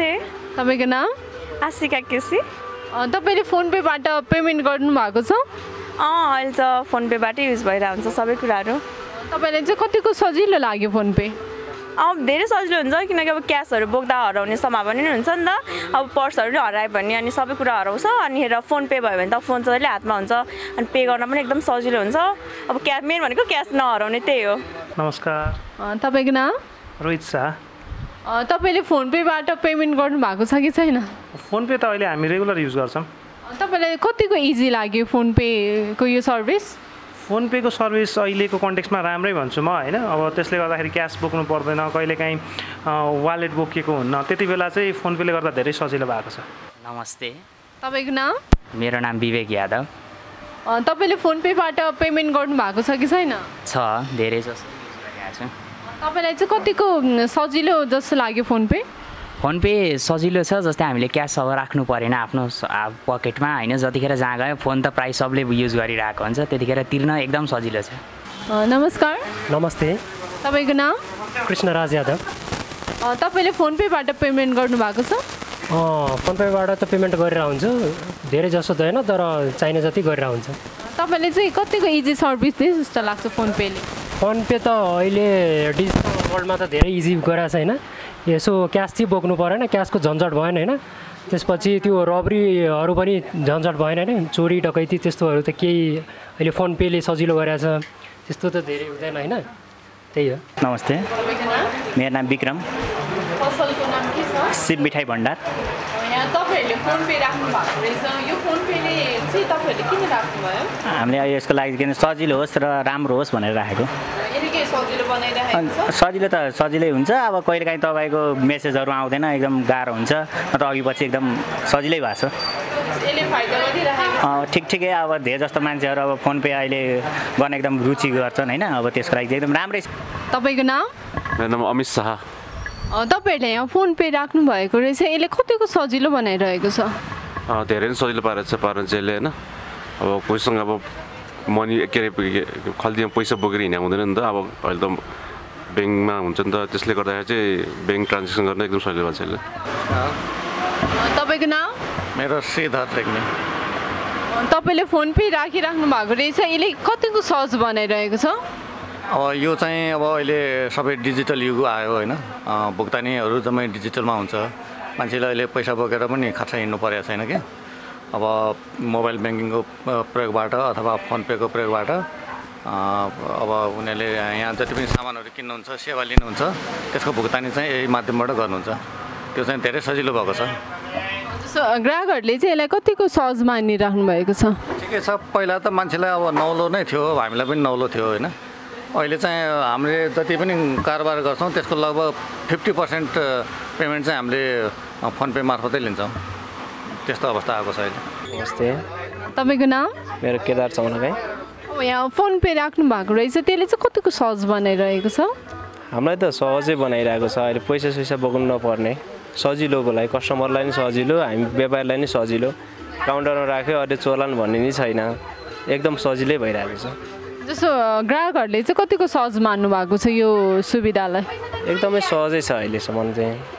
नमस्ते तपाईको नाम आशिका केसी तपाईले फोन पे बाट पेमेन्ट गर्नु भएको छ अहिले त फोन पे बाटै युज भइरान्छ सबै कुराहरु तपाईले चाहिँ कतिको सजिलो लाग्यो फोन पे धेरै सजिलो हुन्छ किनकि अब क्याशहरु बोक्दा हराउने सम्भावना नै हुन्छ नि त अब पर्सहरु हराए भने अनि सबै कुरा हराउँछ अनि हेर फोन पे भयो भने त फोन चाहिँ हातमा हुन्छ अनि पे गर्न पनि एकदम सजिलो हुन्छ अब क्याश मेन भनेको क्याश नहराउने त्यही हो नमस्कार तपाईको नाम रोहित शाह तपाईले फोन पे बाट पेमेन्ट गर्नु भएको छ कि छैन फोन पे त अहिले हामी रेगुलर युज गर्छौं तपाईलाई कतिको इजी लाग्यो फोन पे को यो सर्भिस फोन पे को सर्भिस अहिलेको कन्टेक्स्टमा राम्रै भन्छु म हैन अब त्यसले गर्दाखेरि क्याश बोक्नु पर्दैन कहिले काहीँ वालेट बोकेको हुन्न त्यतिबेला चाहिँ फोन पे ले गर्दा धेरै सजिलो भएको छ नमस्ते तपाईको नाम मेरो नाम विवेक यादव तपाईले फोन पे बाट पेमेन्ट गर्नु भएको छ कि छैन छ धेरै जसो युज गरिरहेको छु तपाईलाई चाहिँ कतिको सजिलो जस्तो लाग्यो फोन पे सजिलो छ जस्तै हामीले क्याश अब राख्नु परेन आफ्नो पकेटमा हैन जतिखेर जहाँ गयो फोन त प्राय सबले युज गरिरहेको हुन्छ त्यतिखेर तिर्न एकदम सजिलो छ नमस्कार नमस्ते तपाईको नाम कृष्णराज यादव तपाईले फोन पे बाट पेमेन्ट गर्नु भएको छ फोन पे बाट त पेमेन्ट गरिरा हुन्छ धेरै जसो त हैन तर चाहिने जति गरिरा हुन्छ तपाईले चाहिँ कतिको इजी सर्भिस दिस जस्तो लाग्छ फोन पे ले फोन पे त अहिले डिजिटल वर्ल्डमा त धेरै इजी गराछ हैन यसो क्याश चाहिँ बोक्नु परेन क्याशको झन्झट भएन हैन त्यसपछि त्यो रबरीहरु पनि झन्झट भएन हैन चोरी डकैती त्यस्तोहरु त केही अहिले फोन पे ले सजिलो गराछ त्यस्तो त धेरै हुँदैन हैन त्यही हो नमस्ते मेरो नाम विक्रम पसलको नाम के छ शिव मिठाई भण्डार यहाँ तपाईहरुले फोन पे राख्नु भएको रहेछ यो फोन पे ले चाहिँ तपाईहरुले किन राख्नु भयो हामीले यसको लागि किन सजिलो होस् र राम्रो होस् भनेर राखेको यतिकै सजिलो बनाइराखेको छ सजिलो त सजिलै हुन्छ अब कहिले काहीँ तपाईको मेसेजहरु आउँदैन एकदम गाह्रो हुन्छ म त अघिपछि एकदम सजिलै भएको छ यसले फाइदा गरिराखेको छ ठिकठिकै अब धेरै जस्तो मान्छेहरु अब फोन पे अहिले गर्न एकदम रुचि गर्छन् हैन अब त्यसको लागि एकदम राम्रै तपाईको नाम मेरो नाम अमित शाह तपाईहरुले यहाँ फोन पे राख्नु भएको रहेछ यसले कतिको सजिलो बनाइरहेको छ धेरै सजिलो पारेछ पारन्छ यसले हैन अब कोहीसँग अब मनी के खल्दीमा पैसा बोकेर हिँड्न हुँदैन नि त अब अहिले त बैंकमा हुन्छ नि त त्यसले गर्दाखेरि चाहिँ बैंक ट्रान्ज्याक्सन गर्न एकदम सजिलो भन्छ यसले तपाईको नाम मेरो सिद्धार्थ रेग्मी तपाईले फोन पे राखिराख्नु भएको रहेछ यसले कतिको सहज बनाइरहेको छ अब यो चाहिँ अब अहिले सबै डिजिटल युग आयो हैन भुक्तानीहरु जम्मै डिजिटलमा हुन्छ मान्छेले अहिले पैसा बोकेर पनि खर्च हिँड्नु पर्या छैन के अब मोबाइल बैंकिङको प्रयोगबाट अथवा फोन पे को प्रयोगबाट अब उनीहरुले यहाँ जति पनि सामानहरु किन्नुहुन्छ सेवा लिनुहुन्छ त्यसको भुक्तानी चाहिँ यही माध्यमबाट गर्नुहुन्छ त्यो चाहिँ धेरै सजिलो भएको छ ग्राहकहरुले चाहिँ यसलाई कतिको सहज मानिराख्नु भएको छ ठिकै छ पहिला त मान्छेलाई अब नौलो नै थियो हामीलाई पनि नौलो थियो हैन अहिले चाहिँ हामीले जति पनि कारोबार गर्छौं त्यसको लगभग 50% पेमेन्ट चाहिँ हामीले फोन पे मार्फतै लिन्छौं त्यस्तो अवस्था आएको छ अहिले नमस्ते तपाईको नाम मेरो केदार चौनगाई यहाँ फोन पे राख्नु भएको रहेछ त्यसले चाहिँ कतिको सहज बनाइरहेको छ हामीलाई त सहजै बनाइरहेको छ अहिले पैसा सैसा बोक्नु नपर्ने सजिलोको लागि कस्टमरलाई नि सजिलो हामी व्यापारीलाई नि सजिलो काउन्टरमा राख्यो अहिले चोलान भन्ने नि छैन एकदम सजिलै भइरहेको छ जस्तो ग्राहकहरुले चाहिँ कतिको सहज मान्नु भएको छ यो सुविधालाई एकदमै सहजै छ अहिलेसम्म चाहिँ